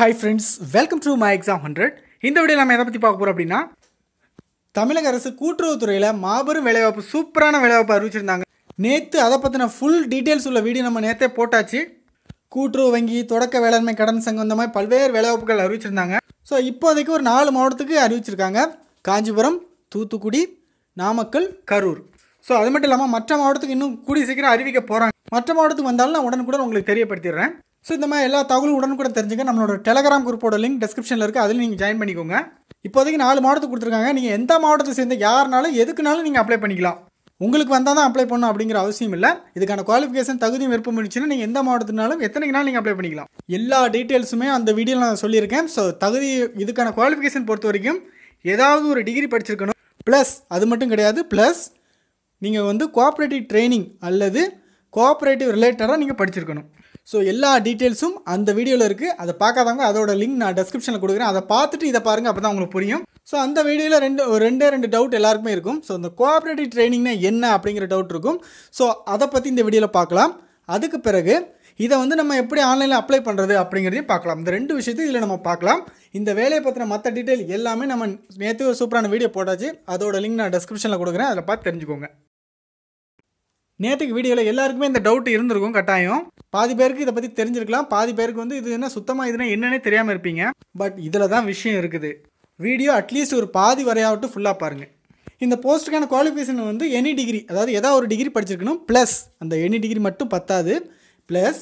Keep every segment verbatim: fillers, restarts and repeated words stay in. Hi friends, welcome to my exam one hundred. In this video, we will talk about the Tamil Arasu Kuthro Thurayila Maaburu Velaivaappu Superana Velaivaappu Arivichirundanga. Nethu adha pathina full details ulla video nama nethe pottaachi. Kuthro vangi thodakka velanmai kadan sangam indha mari palveer velaivaappugal arivichirundanga. So ippodikku oru four mavattathukku arivichirukanga. Kanjipuram, Thoothukudi, Namakkal, Karur. So adhu mattum illama matta mavattathukku innum koodi sikira arivikka poranga. Matta mavattathukku vandhal na udan kuda ungalukku theriyapaduthirren. So, if you want to join our Telegram group, link in the description. Now, if you want to join you can apply to any job, you can apply to any job. You don't apply to any job. If you have a qualification, you can apply to any job. You can apply to all the details in the video. So, if you have a qualification, you have a degree. Plus, plus you have a co operative training or cooperative related. So, all details are in the video. If you want to see link in the description, you will see it. So, in the video, there are two doubts. So, the cooperative training is a doubt. So, that's what we will see in the video. This is how we apply it online. We will see these two things. In the video, we will see the video. That's the link in the description. You will see நேத்துக்கு வீடியோல எல்லாருக்குமே இந்த doubt இருந்திருக்கும் கட்டாயம். பாதி பேருக்கு இத பத்தி தெரிஞ்சிருக்கலாம், பாதி பேருக்கு வந்து இது என்ன சுத்தமா இதுனா என்னன்னே தெரியாம இருப்பீங்க. பட் இதல தான் விஷயம் இருக்குது. வீடியோ அட்லீஸ்ட் ஒரு பாதி வரையாவது ஃபுல்லா பாருங்க. இந்த போஸ்டுக்கான குவாலிஃபிகேஷன் வந்து எனி டிகிரி, அதாவது ஏதா ஒரு டிகிரி படிச்சிருக்கணும். பிளஸ் அந்த எனி டிகிரி மட்டும் பத்தாது. பிளஸ்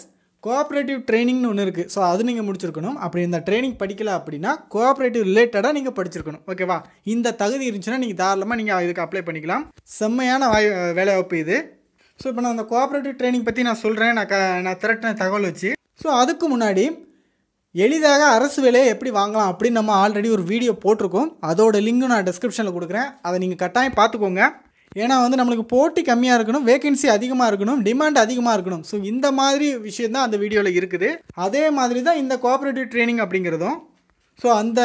கோஆபரேட்டிவ் ட்ரெய்னிங் னு ஒன்னு இருக்கு. சோ அது நீங்க முடிச்சிருக்கணும். அப்படி இந்த ட்ரெய்னிங் படிக்கல அப்படினா கோஆபரேட்டிவ் ரிலேட்டடா நீங்க படிச்சிருக்கணும். ஓகேவா? இந்த தகுதி இருந்துச்சுனா நீங்க தாராளமா நீங்க இதுக்கு அப்ளை பண்ணிக்கலாம். செம்மையான வேலைவாய்ப்பு இது. So, if you have a cooperative training, you can threat and thagology. So, that's why we have already a video. That's the link in the description. That's why you can see it. Because we have port, vacancy, demand. So, this is the video. That's why this cooperative training. So, that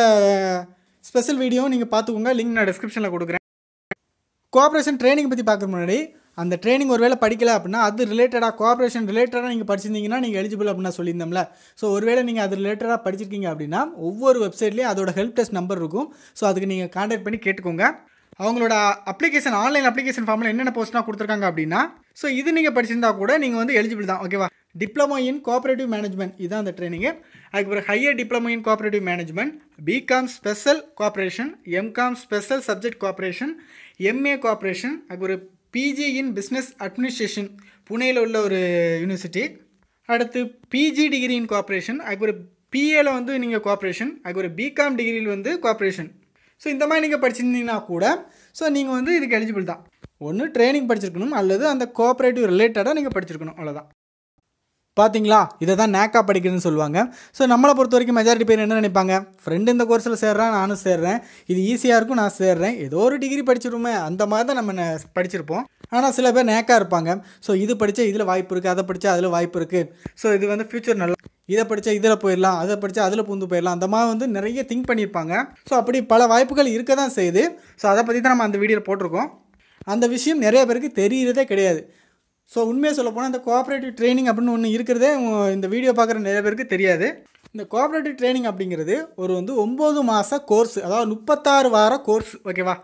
special video, you can see the link in the description. Cooperation training. And the training or well particular related to cooperation related to person eligible abna solindamla. So or well ninga adu related ah padichirkinga appadina ovvoru website la adoda help desk number irukum. So adukku ninga contact panni kettukonga avangaloda application online application form la enna post na kuduthirukanga appadina. So idu ninga padichirundha kuda ninga vandu eligible dhaan, okay va. Diploma in cooperative management idha and training adukku higher diploma in cooperative management, B com special cooperation, M com special subject cooperation, M A cooperation, adukku P G in Business Administration, Pune la oru university. Aduthu P G degree in cooperation, agora P A la vandu neenga cooperation, agora B com degree la vandu cooperation. So indha mari neenga padichirundina kuda, so neenga vandu idhukku eligible da. Onnu training padichirukkanum alladhu and cooperative related ah neenga padichirukkanum avladha. பாத்தீங்களா இத தான் நாக்கா படிக்கிறதுன்னு சொல்வாங்க. So நம்மள பொறுத்த வரைக்கும் majority பேர் என்ன நினைப்பாங்க, ஃப்ரெண்ட் இந்த கோர்ஸ்ல சேர்றான் நானும் சேர்றேன், இது ஈஸியா இருக்கும் நான் சேர்றேன், ஏதோ ஒரு டிகிரி படிச்சிருமே அந்த மாதிரி தான் நம்ம படிச்சிருப்போம். ஆனா சில பேர் நாக்கா இருப்பாங்க. சோ இது படிச்சா இதுல வாய்ப்பு இருக்கு, அத படிச்சா அதுல வாய்ப்பு இருக்கு, சோ இது வந்து ஃபியூச்சர் நல்லா, இத படிச்சா இதல போயிரலாம், அத படிச்சா அதுல பூந்து போயிரலாம், அந்த மாதிரி வந்து நிறைய திங்க் பண்ணிருப்பாங்க. சோ அப்படி பல வாய்ப்புகள் இருக்க தான் செய்து. சோ அத பத்தி தான் நம்ம அந்த வீடியோல போட்டுருக்கோம். அந்த விஷயம் நிறைய பேருக்கு தெரியறதே கிடையாது. So, உண்மையா சொல்ல போனா இந்த கோஆபரேட்டிவ் ட்ரெய்னிங் அப்படினு ஒன்னு இருக்குதே இந்த வீடியோ பார்க்குற நிறைய பேருக்கு தெரியாது. இந்த கோஆபரேட்டிவ் ட்ரெய்னிங் அப்படிங்கிறது ஒரு வந்து nine மாச கோர்ஸ், அதாவது thirty-six வார கோர்ஸ், ஓகேவா.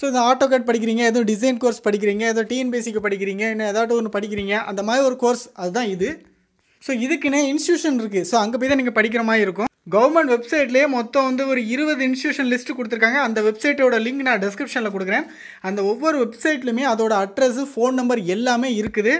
சோ இந்த ஆட்டோகேட் படிக்கிறீங்க, ஏதோ டிசைன் கோர்ஸ் படிக்கிறீங்க, ஏதோ T N P S C படிக்கிறீங்க, என்ன ஏதாவது ஒன்னு படிக்கிறீங்க, அந்த மாதிரி ஒரு கோர்ஸ் அதுதான் இது. சோ இதுக்குனே இன்ஸ்டிடியூஷன் இருக்கு. சோ அங்க போய் தான் நீங்க படிக்கிற மாதிரி இருக்கும். கவர்மெண்ட் வெப்சைட்லயே மொத்தம் வந்து ஒரு twenty இன்ஸ்டிடியூஷன் லிஸ்ட் கொடுத்திருக்காங்க. அந்த வெப்சைட்டோட லிங்க் நான் டிஸ்கிரிப்ஷன்ல கொடுக்கிறேன். அந்த ஒவ்வொரு வெப்சைட்லயுமே அதோட அட்ரஸ், ஃபோன் நம்பர் எல்லாமே இருக்குது,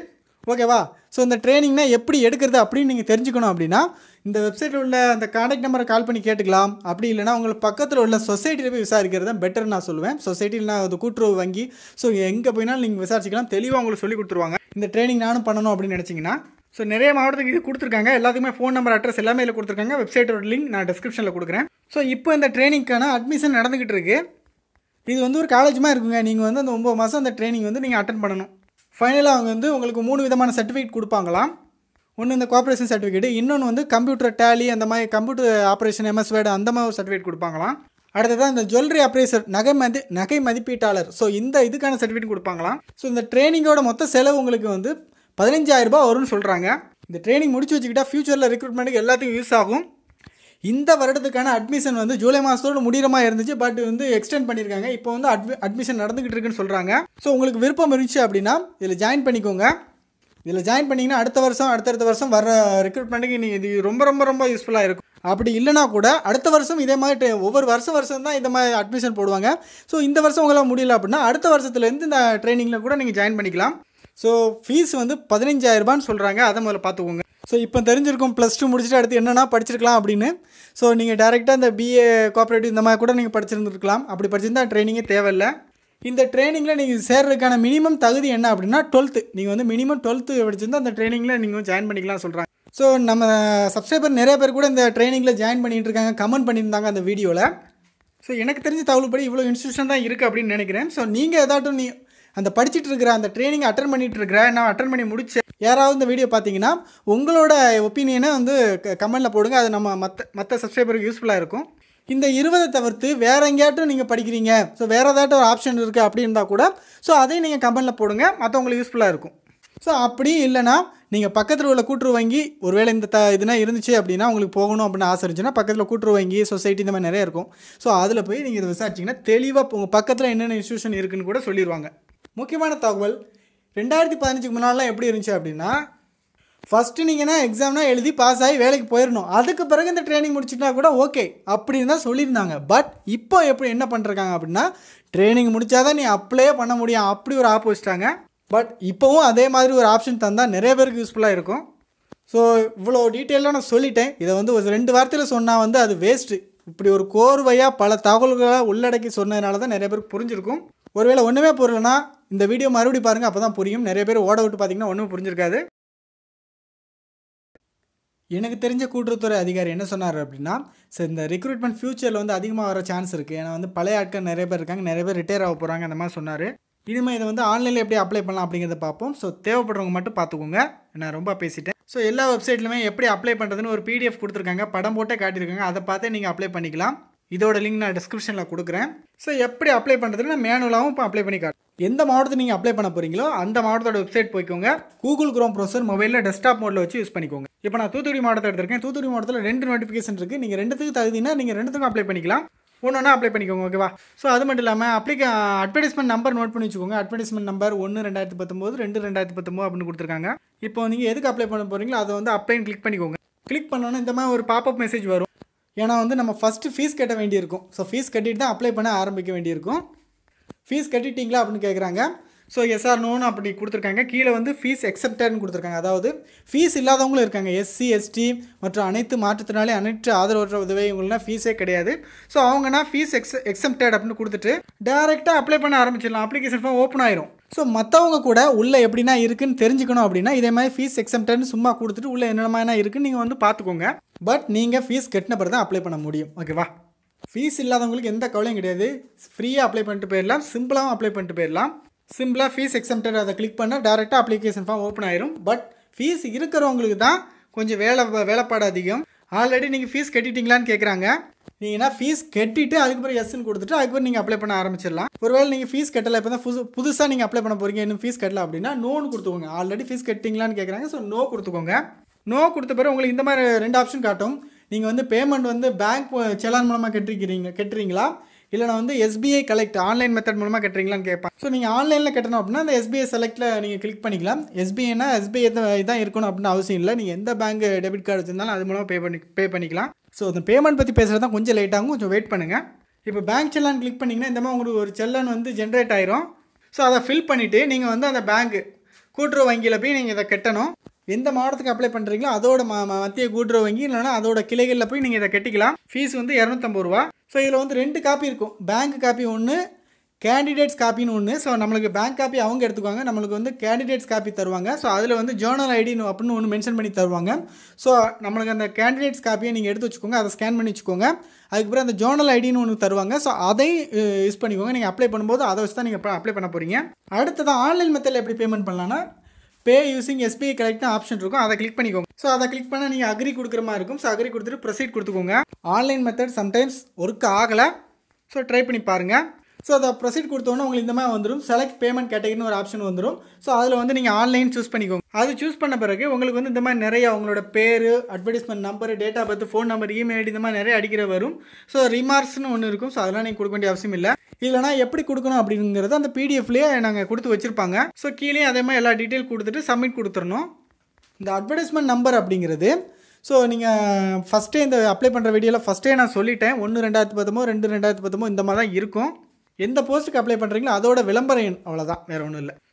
ஓகேவா. சோ இந்த ட்ரெய்னிங்னா எப்படி எடுக்கிறது அப்படி நீங்க தெரிஞ்சுக்கணும் அப்படினா இந்த வெப்சைட்ல உள்ள அந்த கான்டாக்ட் நம்பரை கால் பண்ணி கேட்டுக்கலாம். அப்படி இல்லனா உங்க பக்கத்துல உள்ள சொசைட்டில போய் விசாரிக்கிறது தான் பெட்டர் நான் சொல்வேன். சொசைட்டிலனா அது கூட்டுறவு வங்கி, சோ எங்க போய்னாலும் நீங்க விசாரிச்சுக்கலாம், தெளிவா உங்களுக்கு சொல்லி கொடுத்துருவாங்க. இந்த ட்ரெய்னிங் நானும் பண்ணனும் அப்படி நினைச்சீங்கனா சோ நிறைய மாவட்டத்துக்கு இது கொடுத்திருக்காங்க. எல்லாத்துக்குமே ஃபோன் நம்பர், அட்ரஸ் எல்லாமே இதில கொடுத்திருக்காங்க. வெப்சைட்டோட லிங்க் நான் டிஸ்கிரிப்ஷன்ல கொடுக்கிறேன். சோ இப்போ இந்த ட்ரெய்னிங்கான அட்மிஷன் நடந்துக்கிட்டு இருக்கு. இது வந்து ஒரு காலேஜ் மாதிரி இருக்குங்க. நீங்க வந்து அந்த nine மாசம் அந்த ட்ரெய்னிங் வந்து நீங்க அட்டெண்ட் பண்ணனும். ஃபைனலா அவங்க வந்து உங்களுக்கு மூணு விதமான சர்டிஃபிகேட் கொடுப்பாங்களாம். ஒன்னு இந்த கோஆபரேஷன் சர்டிஃபிகேட், இன்னொன்னு வந்து கம்ப்யூட்டர் டேலி அந்த மாதிரி கம்ப்யூட்டர் ஆபரேஷன் எம்எஸ் வேர்ட் அந்த மாதிரி சர்டிஃபிகேட் கொடுப்பாங்களாம். அடுத்ததான் இந்த ஜுவல்லரி அப்ரைசர், நகை மதி நகை மதிப்பீட்டாளர், சோ இந்த இதுக்கான சர்டிஃபிகேட் கொடுப்பாங்களாம். சோ இந்த ட்ரெய்னிங்கோட மொத்த செலவு உங்களுக்கு வந்து fifteen thousand rupees வரும்னு சொல்றாங்க. இந்த ட்ரெய்னிங் முடிச்சு வச்சிட்டா ஃபியூச்சர்ல ரெக்ரூட்மென்ட்க்கு எல்லாத்துக்கும் யூஸ் ஆகும். இந்த வருடத்துக்கான அட்மிஷன் வந்து ஜூலை மாதத்தோடு முடிகிற மாதிரி இருந்துச்சு, பட் வந்து எக்ஸ்டெண்ட் பண்ணியிருக்காங்க. இப்போ வந்து அட்மி அட்மிஷன் நடந்துகிட்டு இருக்குன்னு சொல்கிறாங்க. ஸோ உங்களுக்கு விருப்பம் இருந்துச்சு அப்படின்னா இதில் ஜாயின் பண்ணிக்கோங்க. இதில் ஜாயின் பண்ணிங்கன்னா அடுத்த வருஷம் அடுத்தடுத்த வருஷம் வர ரெக்ரூட்மெண்ட்டுக்கு நீங்கள் இது ரொம்ப ரொம்ப ரொம்ப யூஸ்ஃபுல்லாக இருக்கும். அப்படி இல்லைனா கூட அடுத்த வருஷம் இதே மாதிரி ஒவ்வொரு வருஷம் வருஷம் தான் இந்த மாதிரி அட்மிஷன் போடுவாங்க. ஸோ இந்த வருஷம் உங்களால் முடியல அப்படின்னா அடுத்த வருஷத்துலேருந்து இந்த ட்ரைனிங்கில் கூட நீங்கள் ஜாயின் பண்ணிக்கலாம். ஸோ ஃபீஸ் வந்து பதினஞ்சாயிரரூபான்னு சொல்கிறாங்க, அதை முதல்ல பார்த்துக்கோங்க. ஸோ இப்போ தெரிஞ்சிருக்கும் ப்ளஸ் டூ முடிச்சுட்டு அடுத்து என்னென்னா படிச்சிருக்கலாம் அப்படின்னு. ஸோ நீங்கள் டேரெக்டாக இந்த பிஏ கோஆப்ரேட்டிவ் இந்த மாதிரி கூட நீங்கள் படிச்சிருந்துருக்கலாம். அப்படி படிச்சிருந்தா ட்ரைனிங்கே தேவையில்லை. இந்த ட்ரைனிங்கில் நீங்கள் சேர்றதுக்கான மினிமம் தகுதி என்ன அப்படின்னா டுவெல்த்து. நீங்கள் வந்து மினிமம் டுவெல்த்து படிச்சிருந்தால் அந்த ட்ரைனிங்கில் நீங்கள் ஜாயின் பண்ணிக்கலாம் சொல்கிறாங்க. ஸோ நம்ம சப்ஸ்கிரைபர் நிறைய பேர் கூட இந்த ட்ரைனிங்கில் ஜாயின் பண்ணிகிட்டு இருக்காங்க, கமெண்ட் பண்ணியிருந்தாங்க அந்த வீடியோவில். ஸோ எனக்கு தெரிஞ்ச தகவல்படி இவ்வளோ இன்ஸ்டியூஷன் தான் இருக்குது அப்படின்னு நினைக்கிறேன். ஸோ நீங்கள் ஏதாட்டும் நீ அந்த படிச்சுட்டு இருக்கிற அந்த ட்ரைனிங் அட்டன் பண்ணிகிட்டு இருக்கிற நான் அட்டன் பண்ணி முடிச்ச யாராவது இந்த வீடியோ பார்த்தீங்கன்னா உங்களோட ஒப்பீனியனை வந்து கமெண்டில் போடுங்க. அது நம்ம மற்ற மற்ற சப்ஸ்கிரைபருக்கு யூஸ்ஃபுல்லாக இருக்கும். இந்த இருபதை தவிர்த்து வேறு எங்கேயாட்டும் நீங்கள் படிக்கிறீங்க, ஸோ வேறு ஏதாட்டும் ஒரு ஆப்ஷன் இருக்குது அப்படின்னா கூட ஸோ அதையும் நீங்கள் கமெண்டில் போடுங்க, மற்றவங்களுக்கு யூஸ்ஃபுல்லாக இருக்கும். ஸோ அப்படி இல்லைனா நீங்கள் பக்கத்தில் உள்ள கூட்டுறவு வங்கி ஒருவேளை இந்த த இதுனா இருந்துச்சு அப்படின்னா உங்களுக்கு போகணும் அப்படின்னு ஆசை இருந்துச்சுன்னா பக்கத்தில் கூட்டுறவு வங்கி சொசைட்டி இந்த மாதிரி நிறைய இருக்கும். ஸோ அதில் போய் நீங்கள் இதை விசாரிச்சிங்கன்னா தெளிவாக உங்கள் பக்கத்தில் என்னென்ன இன்ஸ்டியூஷன் இருக்குதுன்னு கூட சொல்லிடுவாங்க. முக்கியமான தகவல், ரெண்டாயிரத்தி பதினஞ்சுக்கு முன்னாடிலாம் எப்படி இருந்துச்சு அப்படின்னா ஃபஸ்ட்டு நீங்கள்னா எக்ஸாம்னா எழுதி பாஸ் ஆகி வேலைக்கு போயிடணும், அதுக்கு பிறகு இந்த ட்ரைனிங் முடிச்சுட்டா கூட ஓகே அப்படின்னு தான் சொல்லியிருந்தாங்க. பட் இப்போ எப்படி என்ன பண்ணுறாங்க அப்படின்னா ட்ரைனிங் முடித்தாதான் நீ அப்ளே பண்ண முடியும், அப்படி ஒரு ஆப் வச்சுட்டாங்க. பட் இப்போவும் அதே மாதிரி ஒரு ஆப்ஷன் தந்தால் நிறைய பேருக்கு யூஸ்ஃபுல்லாக இருக்கும். ஸோ இவ்வளோ டீட்டெயிலாக நான் சொல்லிட்டேன். இதை வந்து ஒரு ரெண்டு வார்த்தையில் சொன்னால் வந்து அது வேஸ்ட்டு. இப்படி ஒரு கோர்வையாக பல தகவல்களை உள்ளடக்கி சொன்னதுனால தான் நிறைய பேருக்கு புரிஞ்சிருக்கும். ஒருவேளை ஒன்றுமே புரியலன்னா இந்த வீடியோ மறுபடியும் பாருங்கள், அப்போ தான் புரியும். நிறைய பேர் ஓட விட்டு பார்த்தீங்கன்னா ஒன்றுமே புரிஞ்சிருக்காது. எனக்கு தெரிஞ்ச கூட்டுறவுத்துறை அதிகாரி என்ன சொன்னார் அப்படின்னா சார் இந்த ரெக்ரூட்மெண்ட் ஃப்யூச்சரில் வந்து அதிகமாக வர சான்ஸ் இருக்குது, ஏன்னா வந்து பழைய ஆட்கள் நிறைய பேர் இருக்காங்க, நிறைய பேர் ரிட்டையர் ஆக போகிறாங்க அந்த மாதிரி சொன்னார். இனிமேல் இதை வந்து ஆன்லைனில் எப்படி அப்ளை பண்ணலாம் அப்படிங்கிறத பார்ப்போம். ஸோ தேவைப்படுறவங்க மட்டும் பார்த்துக்கோங்க, நான் ரொம்ப பேசிட்டேன். ஸோ எல்லா வெப்சைட்லையுமே எப்படி அப்ளை பண்ணுறதுன்னு ஒரு பிடிஎஃப் கொடுத்துருக்காங்க, படம் போட்டே காட்டியிருக்காங்க, அதை பார்த்தே நீங்கள் அப்ளை பண்ணிக்கலாம். இதோட லிங்க் நான் டிஸ்கிரிப்ஷனில் கொடுக்குறேன். ஸோ எப்படி அப்ளை பண்ணுறதுன்னு நான் மேனுவலாகவும் இப்போ அப்ளை பண்ணி காட்டுறேன். எந்த மாவட்டத்தில் நீங்கள் அப்ளை பண்ண போகிறீங்களோ அந்த மாவட்டத்தோட வெப்சைட் போய்க்கோங்க. கூகுள் குரோம் ப்ரௌசர் மொபைலில் டெஸ்க்டாப் மோடில் வச்சு யூஸ் பண்ணிக்கோங்க. இப்போ நான் தூத்துக்குடி மாவட்டத்தை எடுத்திருக்கேன். தூத்துக்குடி மாவட்டத்தில் ரெண்டு நோட்டிஃபிகேஷன் இருக்குது. நீங்கள் ரெண்டுத்துக்கு தகுதினா நீங்கள் ரெண்டுத்துக்கும் அப்ளை பண்ணிக்கலாம், ஒன்றுனா அப்ளை பண்ணிக்கோங்க, ஓகேவா? ஸோ அது மட்டும் இல்லாமல் அப்ளிகே அட்வர்டைஸ்மெண்ட் நம்பர் நோட் பண்ணி வச்சுக்கோங்க. அட்வர்டைஸ்மெண்ட் நம்பர் ஒன்று ரெண்டாயிரத்தி பத்தொம்போது ரெண்டு ரெண்டாயிரத்தி பத்தொம்போது அப்படின்னு கொடுத்துருக்காங்க. இப்போ நீங்கள் எதுக்கு அப்ளை பண்ண போகிறீங்களோ அதை வந்து அப்ளைன்னு கிளிக் பண்ணிக்கோங்க. கிளிக் பண்ணோன்னா இந்த மாதிரி ஒரு பாப்அப் மெசேஜ் வரும். ஏன்னா வந்து நம்ம ஃபஸ்ட்டு ஃபீஸ் கட்ட வேண்டியிருக்கும். ஸோ ஃபீஸ் கட்டிட்டு தான் அப்ளை பண்ண ஆரம்பிக்க வேண்டியிருக்கும். ஃபீஸ் கட்டிட்டிங்களா அப்படின்னு கேட்குறாங்க. ஸோ எஸ்ஆர் நோன்னு அப்படி கொடுத்துருக்காங்க. கீழே வந்து ஃபீஸ் எக்ஸப்டட்னு கொடுத்துருக்காங்க. அதாவது ஃபீஸ் இல்லாதவங்களும் இருக்காங்க, எஸ்சி எஸ்டி மற்றும் அனைத்து மாற்றுத்திறனாளி அனைத்து ஆதரவற்ற உதவி இவங்களுக்குலாம் ஃபீஸே கிடையாது. ஸோ அவங்கன்னா ஃபீஸ் எக்ஸ் எக்ஸப்டட் அப்படின்னு கொடுத்துட்டு டேரெக்டாக அப்ளை பண்ண ஆரம்பிச்சிடலாம். அப்ளிகேஷன் ஃபார்ம் ஓப்பன் ஆயிரும். ஸோ மற்றவங்க கூட உள்ளே எப்படின்னா இருக்குதுன்னு தெரிஞ்சுக்கணும் அப்படின்னா இதே மாதிரி ஃபீஸ் எக்ஸப்டட்னு சும்மா கொடுத்துட்டு உள்ளே என்னென்ன மாதிரி இருக்குன்னு நீங்கள் வந்து பார்த்துக்கோங்க. பட் நீங்கள் ஃபீஸ் கட்டின பிறகு தான் அப்ளை பண்ண முடியும், ஓகேவா? ஃபீஸ் இல்லாதவங்களுக்கு எந்த கவலையும் கிடையாது, ஃப்ரீயாக அப்ளை பண்ணிட்டு போயிடலாம், சிம்பிளாகவும் அப்ளை பண்ணிட்டு போயிடலாம். சிம்பிளாக ஃபீஸ் எக்ஸம்ப்டட் அதை கிளிக் பண்ணால் டேரெக்டாக அப்ளிகேஷன் ஃபார்ம் ஓப்பன் ஆயிரும். பட் ஃபீஸ் இருக்கிறவங்களுக்கு தான் கொஞ்சம் வேலை வேலைப்பாடு அதிகம். ஆல்ரெடி நீங்கள் ஃபீஸ் கட்டிட்டீங்களான்னு கேட்குறாங்க. நீங்கள்னா ஃபீஸ் கட்டிட்டு அதுக்கப்புறம் எஸ்ன்னு கொடுத்துட்டு அதுக்கப்புறம் நீங்கள் அப்ளை பண்ண ஆரம்பிச்சிடலாம். ஒருவேளை நீங்கள் ஃபீஸ் கட்டலை, இப்போ தான் புது புதுசாக நீங்கள் அப்ளை பண்ண போகிறீங்க, இன்னும் ஃபீஸ் கட்டலை அப்படின்னா நோன்னு கொடுத்துக்கோங்க. ஆல்ரெடி ஃபீஸ் கட்டிங்களான்னு கேட்குறாங்க, ஸோ நோ கொடுத்துக்கோங்க. நோ கொடுத்த பிறகு உங்களுக்கு இந்த மாதிரி ரெண்டு ஆப்ஷன் காட்டும். நீங்கள் வந்து பேமெண்ட் வந்து பேங்க் செலான் மூலமாக கட்டிருக்கிறீங்க கட்டுறீங்களா இல்லைனா வந்து எஸ்பிஐ கலெக்ட் ஆன்லைன் மெத்தட் மூலமாக கட்டுறீங்களான்னு கேட்பாங்க. ஸோ நீங்கள் ஆன்லைனில் கட்டணும் அப்படின்னா அந்த எஸ்பிஐ செலக்டில் நீங்கள் கிளிக் பண்ணிக்கலாம். எஸ்பிஐனா எஸ்பிஐ தான் இருக்கணும் அப்படின்னு அவசியம் இல்லை. நீங்கள் எந்த பேங்க் டெபிட் கார்டு வச்சுருந்தாலும் அது மூலமாக பே பண்ணி பே பண்ணிக்கலாம். ஸோ அந்த பேமெண்ட் பற்றி பேசுகிறது தான் கொஞ்சம் லேட்டாகும், கொஞ்சம் வெயிட் பண்ணுங்கள். இப்போ பேங்க் செலான் கிளிக் பண்ணிங்கன்னா இந்த மாதிரி உங்களுக்கு ஒரு செலான் வந்து ஜென்ரேட் ஆயிரும். ஸோ அதை ஃபில் பண்ணிவிட்டு நீங்கள் வந்து அந்த பேங்க்கு கூட்டுறவு வங்கியில் போய் நீங்கள் இதை கட்டணும். எந்த மாவட்டத்துக்கு அப்ளை பண்ணுறீங்களோ அதோட மத்திய கூட்டுறவு வங்கி இல்லைனா அதோட கிளைகளில் போய் நீங்கள் இதை கட்டிக்கலாம். ஃபீஸ் வந்து இரநூத்தம்பது ரூபா. ஸோ இதில் வந்து ரெண்டு காப்பி இருக்கும், பேங்க் காப்பி ஒன்று, கேண்டிடேட்ஸ் காப்பின்னு ஒன்று. ஸோ நம்மளுக்கு பேங்க் காப்பி அவங்க எடுத்துக்குவாங்க, நம்மளுக்கு வந்து கேண்டிடேட்ஸ் காப்பி தருவாங்க. ஸோ அதில் வந்து ஜேர்னல் ஐடின்னு அப்படின்னு ஒன்று மென்ஷன் பண்ணி தருவாங்க. ஸோ நம்மளுக்கு அந்த கேண்டிடேட்ஸ் காப்பியை நீங்கள் எடுத்து வச்சுக்கோங்க, அதை ஸ்கேன் பண்ணி வச்சுக்கோங்க. அதுக்கப்புறம் அந்த ஜேர்னல் ஐடின்னு ஒன்று தருவாங்க. ஸோ அதையும் யூஸ் பண்ணிக்கோங்க. நீங்கள் அப்ளை பண்ணும்போது அதை வச்சு தான் நீங்கள் அப்ளை பண்ண போகிறீங்க. அடுத்ததான் ஆன்லைன் மெத்தடில் எப்படி பேமெண்ட் பண்ணலான்னா பே யூஸிங் எஸ்பிஐ கலெக்ட்னு ஆப்ஷன் இருக்கும், அதை கிளிக் பண்ணிக்கோங்க. ஸோ அதை கிளிக் பண்ணால் நீங்கள் அக்ரி கொடுக்குற மாதிரி இருக்கும். ஸோ அக்ரி கொடுத்துட்டு ப்ரொசீட் கொடுத்துக்கோங்க. ஆன்லைன் மெத்தட் சம்டைம்ஸ் ஒர்க் ஆகலை, ஸோ ட்ரை பண்ணி பாருங்கள். So the proceed கொடுத்தோம்னா உங்களுக்கு இந்த மாதிரி வந்துரும் select payment category னு ஒரு ஆப்ஷன் வந்துரும் சோ அதுல வந்து நீங்க ஆன்லைன் சூஸ் பண்ணிக்கோங்க அது சூஸ் பண்ண பிறகு உங்களுக்கு வந்து இந்த மாதிரி நிறைய உங்களோட பேர் advertisement number date of birth phone number email ID இந்த மாதிரி நிறைய அடிக்கிற வரும் சோ ரிமார்க்ஸ் னு ஒன்னு இருக்கும் சோ அதெல்லாம் நீங்க கொடுக்க வேண்டிய அவசியம் இல்ல இல்லனா எப்படி கொடுக்கணும் அப்படிங்கறது அந்த P D F லயே நாங்க கொடுத்து வச்சிருப்பாங்க சோ கீழே அதே மாதிரி எல்லா டீடைல் கொடுத்துட்டு சப்மிட் கொடுத்துறணும் இந்த அட்வர்டைஸ்மென்ட் நம்பர் அப்படிங்கிறது So, if you apply the video, first day I told you, one two one nine two two nine two If you apply the post, that's the number.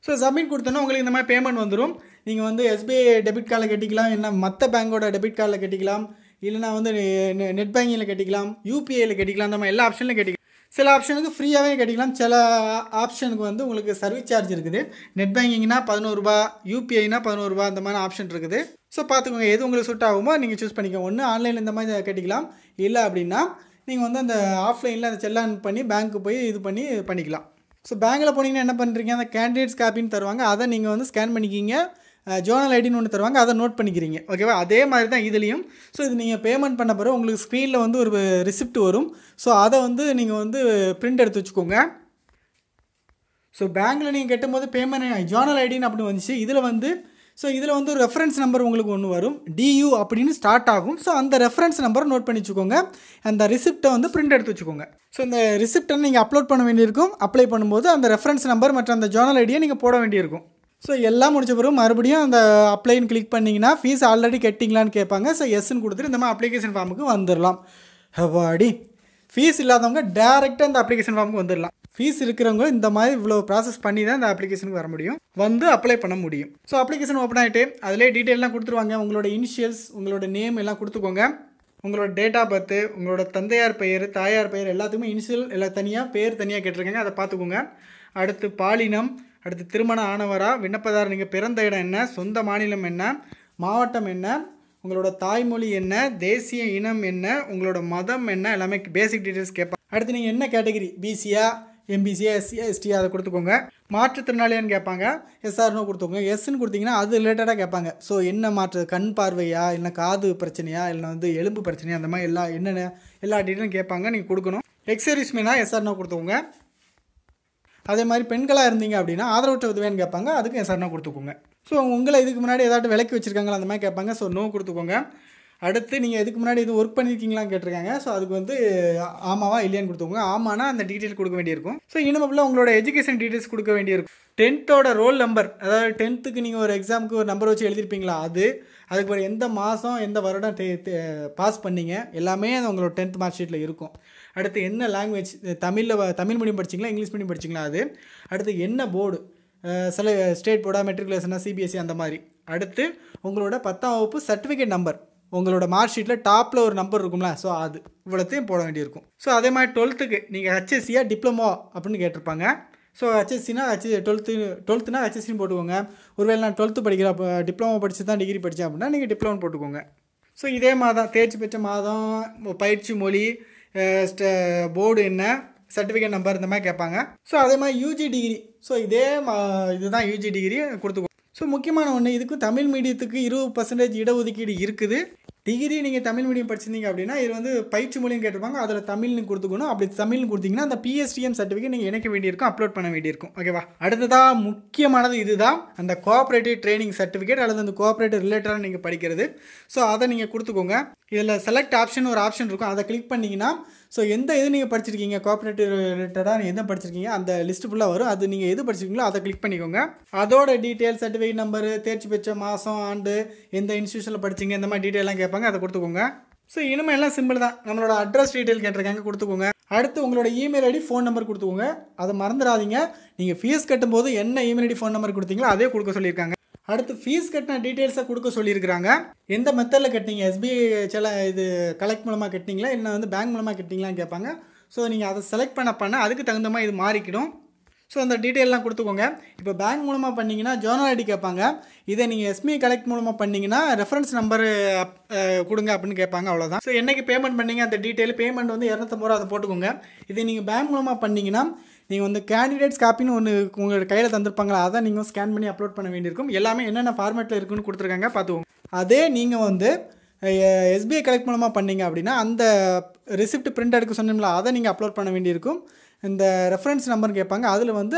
So, submit the payment. You can get S B I debit card, Matha Bank debit card, Net Banking, U P I, சில ஆப்ஷனுக்கு ஃப்ரீயாவே கேட்டிக்கலாம் சில ஆப்ஷனுக்கு வந்து உங்களுக்கு service charge இருக்குது net பேங்கிங்னா பதினொரு ரூபாய் யுபிஐனா பதினொரு ரூபாய் அந்த மாதிரி ஆப்ஷன் இருக்குது சோ பாத்துக்கோங்க எது உங்களுக்கு சூட் ஆகுமோ நீங்க चूஸ் பண்ணிக்கோங்க ஒன்னு ஆன்லைன்ல இந்த மாதிரி கேட்டிக்கலாம் இல்ல அப்படினா நீங்க வந்து அந்த ஆஃப்லைன்ல அந்த செல்லான் பண்ணி பேங்க்கு போய் இது பண்ணி பண்ணிக்கலாம் சோ பேங்க்ல போனீங்கன்னா என்ன பண்றீங்க அந்த கேண்டிடேட்ஸ் காப்பின்னு தருவாங்க அத நீங்க வந்து ஸ்கேன் பண்ணிக்கீங்க Journal I D னு ஒன்னு தருவாங்க அத நோட் பண்ணிக்கிறீங்க ஓகேவா அதே மாதிரி தான் இதுலயும் சோ இது நீங்க பேமெண்ட் பண்ண போற உங்களுக்கு ஸ்கிரீன்ல வந்து ஒரு ரிசிப்ட் வரும் சோ அத வந்து நீங்க வந்து பிரிண்ட் எடுத்து வச்சுக்கோங்க சோ பேங்க்ல நீங்க கட்டும்போது பேமெண்ட் Journal I D னு அப்படி வந்துச்சு இதுல வந்து சோ இதுல வந்து ஒரு ரெஃபரன்ஸ் நம்பர் உங்களுக்கு ஒன்னு வரும் D U அப்படினு ஸ்டார்ட் ஆகும் சோ அந்த ரெஃபரன்ஸ் நம்பர் நோட் பண்ணி வச்சுக்கோங்க அந்த ரிசிப்ட்ட வந்து பிரிண்ட் எடுத்து வச்சுக்கோங்க சோ இந்த ரிசிப்ட்ட நீங்க அப்லோட் பண்ண வேண்டியிருக்கும் அப்ளை பண்ணும்போது அந்த ரெஃபரன்ஸ் நம்பர் மற்றும் அந்த Journal I D நீங்க போட வேண்டியிருக்கும் So, எல்லாம் முடிச்ச பிறகு மறுபடியும் அந்த அப்ளை ன் கிளிக் பண்ணீங்கனா fees ஆல்ரெடி கட்டிங்களான்னு கேட்பாங்க சோ yes ன்னு கொடுத்துட்டு நம்ம அப்ளிகேஷன் ஃபார்முக்கு வந்துறலாம் ஹவாடி fees இல்லாதவங்க डायरेक्टली அந்த அப்ளிகேஷன் ஃபார்முக்கு வந்துறலாம் fees இருக்குறவங்க இந்த மாதிரி இவ்ளோ process பண்ணி தான் அந்த அப்ளிகேஷனுக்கு வர முடியும் வந்து அப்ளை பண்ண முடியும் சோ அப்ளிகேஷன் ஓபன் ஆயிட்டே அதுல டீடைல் எல்லாம் கொடுத்துருவாங்க உங்களோட இனிஷியல்ஸ் உங்களோட நேம் எல்லாம் கொடுத்துக்கோங்க உங்களோட டேட் ஆஃப் பர்த் உங்களோட தந்தையார் பெயர் தாயார் பெயர் எல்லாத்துக்குமே இனிஷியல் எல்லா தனியா பேர் தனியா கேட்டிருக்காங்க அத பாத்துக்கோங்க அடுத்து பாலினம் அடுத்து திருமண ஆனவரா விண்ணப்பதாரர் நீங்க பிறந்த இடம் என்ன சொந்த மாநிலம் என்ன மாவட்டம் என்ன உங்களோட தாய்மொழி என்ன தேசிய இனம் என்ன உங்களோட மதம் என்ன எல்லாமே பேசிக் டீடைல்ஸ் கேட்பாங்க அடுத்து நீங்க என்ன கேட்டகரி B C ஆ M B C ஆ S C ஆ S T ஆ கொடுத்துக்கோங்க மாற்று திறனாளியான்னு கேட்பாங்க S R னு கொடுத்துக்கோங்க S னு கொடுத்தீங்கன்னா அது ரிலேட்டடா கேட்பாங்க சோ என்ன மாற்று கண் பார்வையா இல்ல காது பிரச்சனையா இல்ல வந்து எலும்பு பிரச்சனையா அந்த மாதிரி எல்லா என்ன எல்லா டீடைலும் கேட்பாங்க நீங்க கொடுக்கணும் எக்ஸர்விஸ்மேனா S R னு கொடுத்துக்கோங்க அதே மாதிரி பெண்களா இருந்தீங்க அப்படினா ஆதரவு உதவி தேவைன்னு கேட்பாங்க அதுக்கு எஸ் ஆர் னு கொடுத்துக்கோங்க சோ உங்களை இதுக்கு முன்னாடி ஏதாவது விலக்கி வச்சிருக்காங்களா அந்த மாதிரி கேட்பாங்க சோ நோ கொடுத்துக்கோங்க அடுத்து நீங்க இதுக்கு முன்னாடி இது வர்க் பண்ணிருக்கீங்களா கேட்டிருக்காங்க சோ அதுக்கு வந்து ஆமாவா இல்லையான்னு கொடுத்துக்கோங்க ஆமானா அந்த டீடைல் கொடுக்க வேண்டியிருக்கும் சோ இனிமேல உங்களோட எஜுகேஷன் டீடைல்ஸ் கொடுக்க வேண்டியிருக்கும் tenth ஓட ரோல் நம்பர் அதாவது tenth க்கு நீங்க ஒரு எக்ஸாம்க்கு ஒரு நம்பர் வச்சு எழுதி இருப்பீங்களா அது அதுக்கு பிறகு எந்த மாசம் எந்த வருடம் பாஸ் பண்ணீங்க எல்லாமே உங்களோட tenth மார்க் ஷீட்ல இருக்கும் அடுத்து என்ன லாங்குவேஜ் தமிழ்ல தமிழ் மீடியம் படிச்சீங்களா இங்கிலீஷ் மீடியம் படிச்சீங்களா அது அடுத்து என்ன போர்டு சில ஸ்டேட் போர்டா மெட்ரிகுலேஷனா C B S E அந்த மாதிரி அடுத்து உங்களோட பத்தாம் வகுப்பு சர்டிபிகேட் நம்பர் உங்களோட மார்க் ஷீட்ல டாப்ல ஒரு நம்பர் இருக்கும்ல சோ அது இவ்வளத்தையும் போட வேண்டி இருக்கும் சோ அதே மாதிரி twelfth க்கு நீங்க H S C ஆ டிப்ளமோ அப்படினு கேட்டிருப்பாங்க சோ H S C னா twelfth twelfth னா H S C னு போட்டுக்கோங்க ஒருவேளை நான் twelfth படிக்கிற டிப்ளமோ படிச்சு தான் டிகிரி படிச்சேன் அப்படினா நீங்க டிப்ளமோ போட்டுக்கோங்க சோ இதே மாதம் தேர்ச்சி பெற்ற மாதம் பயிற்சி மொழி போர்டு என்ன சர்டிபிகேட் நம்பர் இந்த மாதிரி கேட்பாங்க சோ அதே மாதிரி U G டிகிரி சோ இதே இதுதான் U G டிகிரி கொடுத்துக்கோங்க சோ முக்கியமான ஒண்ணு இதுக்கு தமிழ் மீடியத்துக்கு இருபது சதவீதம் இட ஒதுக்கீடு இருக்குது டிகிரி நீங்க தமிழ் மீடியம் படிச்சிருந்தீங்க அப்படினா இது வந்து பயிற்சி மொழின்னு கேட்டிருப்பாங்க அதல தமிழ்னு கொடுத்துக்கணும் அப்படி தமிழ்னு கொடுத்தீங்கன்னா அந்த P S T M certificate நீங்க இணைக்க வேண்டியிருக்கும் அப்லோட் பண்ண வேண்டியிருக்கும் ஓகேவா அடுத்ததா முக்கியமானது இதுதான் அந்த Co operative Training சர்டிபிகேட் அல்லது அந்த Co operative ரிலேட்டடா நீங்க படிக்கிறது சோ அத நீங்க கொடுத்துக்கோங்க இதுல select option ஒரு ஆப்ஷன் இருக்கும் அத கிளிக் பண்ணீங்கனா சோ எந்த எது நீங்க படிச்சிருக்கீங்க Co operative ரிலேட்டடா நீங்க என்ன படிச்சிருக்கீங்க அந்த லிஸ்ட் ஃபுல்லா வரும் அது நீங்க எது படிச்சிருக்கீங்களோ அத கிளிக் பண்ணிக்கோங்க அதோட டீடைல் சர்டிபிகேட் நம்பர் தேர்ச்சி பெற்ற மாசம் ஆண்டு எந்த இன்ஸ்டிடியூஷன்ல படிச்சீங்க இந்த மாதிரி டீடைல் எல்லாம் கேட்பாங்க அத கொடுத்துக்கோங்க சோ இனிமே எல்லாம் சிம்பிள் தான் நம்மளோட அட்ரஸ் டீடைல் கேட்டிருக்காங்க கொடுத்துக்கோங்க அடுத்து உங்களோட இமெயில் ஐடி ஃபோன் நம்பர் கொடுத்துக்கோங்க அத மறந்துடாதீங்க நீங்க ஃபீஸ் கட்டும்போது என்ன இமெயில் ஐடி ஃபோன் நம்பர் கொடுத்தீங்களோ அதே கொடுக்க சொல்லிருக்காங்க அடுத்து ஃபீஸ் கட்டண டீடைல்ஸ் கொடுக்க சொல்லிருக்காங்க எந்த மெத்தட்ல கட்டீங்க S B I செல இது கலெக்ட் மூலமா கட்டீங்களா இல்ல வந்து பேங்க் மூலமா கட்டீங்களான்னு கேட்பாங்க சோ நீங்க அத செலக்ட் பண்ண பண்ண அதுக்கு தகுந்த மாதிரி இது மாறிடும் சோ அந்த டீடைல் எல்லாம் கொடுத்துக்கோங்க இப்போ பேங்க் மூலமா பண்ணீங்கனா Journal I D கேட்பாங்க இத நீங்க S B I கலெக்ட் மூலமா பண்ணீங்கனா ரெஃபரன்ஸ் நம்பர் கொடுங்க அப்படினு கேட்பாங்க அவ்வளவுதான் சோ என்னைக்கு பேமெண்ட் பண்ணீங்க அந்த டீடைல் பேமெண்ட் வந்து இருநூற்று ஐம்பது ரூபாய் அத போட்டுக்கோங்க இத நீங்க பேங்க் மூலமா பண்ணீங்கனா நீங்க வந்து கேண்டிடேட்ஸ் காப்பின்னு ஒன்னு உங்க கையில தந்திருப்பாங்க அத நீங்க ஸ்கேன் பண்ணி அப்லோட் பண்ண வேண்டியிருக்கும் எல்லாமே என்னென்ன ஃபார்மட்ல இருக்குன்னு கொடுத்திருக்காங்க பாத்துக்கோங்க அதே நீங்க வந்து S B I கலெக்ட் மூலமா பண்ணீங்க அப்படினா அந்த ரெசிப்ட் பிரிண்ட் எடுக்க சொன்னோம்ல அத நீங்க அப்லோட் பண்ண வேண்டியிருக்கும் இந்த ரெஃபரன்ஸ் நம்பர் கேட்பாங்க, அதில் வந்து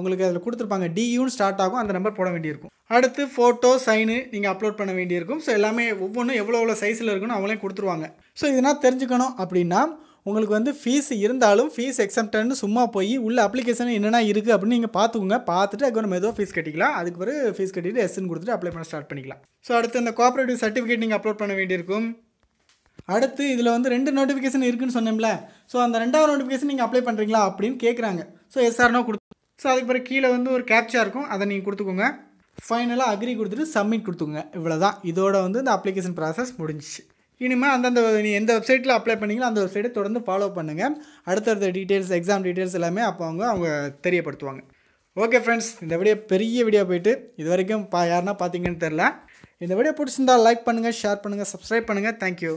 உங்களுக்கு அதில் கொடுத்துருப்பாங்க டியூன்னு ஸ்டார்ட் ஆகும், அந்த நம்பர் போட வேண்டியிருக்கும். அடுத்து ஃபோட்டோ சைனு நீங்கள் அப்லோட் பண்ண வேண்டியிருக்கும். ஸோ எல்லாமே ஒவ்வொன்றும் எவ்வளோ எவ்வளோ சைஸில் இருக்குன்னு அவங்களே கொடுத்துருவாங்க. ஸோ இதெல்லாம் தெரிஞ்சுக்கணும் அப்படின்னா உங்களுக்கு வந்து ஃபீஸ் இருந்தாலும் ஃபீஸ் எக்ஸம்ப்டன்னு சும்மா போய் உள்ள அப்ளிகேஷன் என்னென்ன இருக்குது அப்படின்னு நீங்கள் பார்த்துக்கோங்க. பார்த்துட்டு அதுக்கப்புறம் மெதுவாக ஃபீஸ் கட்டிக்கலாம். அதுக்கு பிறகு ஃபீஸ் கட்டிட்டு எஸ்ன்னு கொடுத்துட்டு அப்ளை பண்ண ஸ்டார்ட் பண்ணிக்கலாம். ஸோ அடுத்து இந்த கோஆப்ரேட்டிவ் சர்டிஃபிகேட் நீங்கள் அப்லோட் பண்ண வேண்டியிருக்கும். அடுத்து இதில் வந்து ரெண்டு நோட்டிஃபிகேஷன் இருக்குன்னு சொன்னோம்ல, ஸோ அந்த ரெண்டாவது நோட்டிஃபிகேஷன் நீங்கள் அப்ளை பண்ணுறீங்களா அப்படின்னு கேட்குறாங்க. ஸோ எஸ்ஆர்னோ கொடுத்து, ஸோ அதுக்கு பிறகு கீழே வந்து ஒரு கேப்ச்சா இருக்கும், அதை நீங்கள் கொடுத்துக்கோங்க. ஃபைனலாக அக்ரி கொடுத்துட்டு சப்மிட் கொடுத்துக்கோங்க. இவ்வளோ தான். இதோட வந்து இந்த அப்ளிகேஷன் ப்ராசஸ் முடிஞ்சிச்சு. இனிமேல் அந்தந்த நீ எந்த வெப்சைட்டில் அப்ளை பண்ணிங்களோ அந்த வெப்சைட்டை தொடர்ந்து ஃபாலோ பண்ணுங்கள். அடுத்தடுத்த டீட்டெயில்ஸ், எக்ஸாம் டீட்டெயில்ஸ் எல்லாமே அப்போ அவங்க அவங்க தெரியப்படுத்துவாங்க. ஓகே ஃப்ரெண்ட்ஸ், இந்த வீடியோ பெரிய வீடியோ போயிட்டு இது வரைக்கும் பா யாருன்னா பார்த்தீங்கன்னு தெரில. இந்த வீடியோ பிடிச்சிருந்தால் லைக் பண்ணுங்கள், ஷேர் பண்ணுங்கள், சப்ஸ்கிரைப் பண்ணுங்கள். தேங்க்யூ.